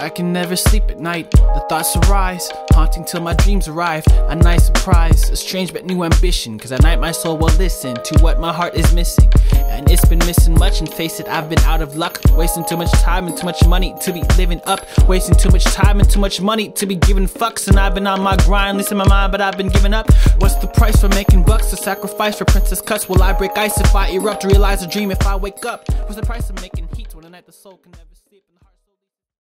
I can never sleep at night. The thoughts arise, haunting till my dreams arrive. A nice surprise, a strange but new ambition, cause at night my soul will listen to what my heart is missing. And it's been missing much, and face it, I've been out of luck. Wasting too much time and too much money to be living up. Wasting too much time and too much money to be giving fucks. And I've been on my grind, losing my mind, but I've been giving up. What's the price for making bucks? A sacrifice for princess cuts? Will I break ice if I erupt? Realize a dream if I wake up? What's the price of making heat when the night the soul can never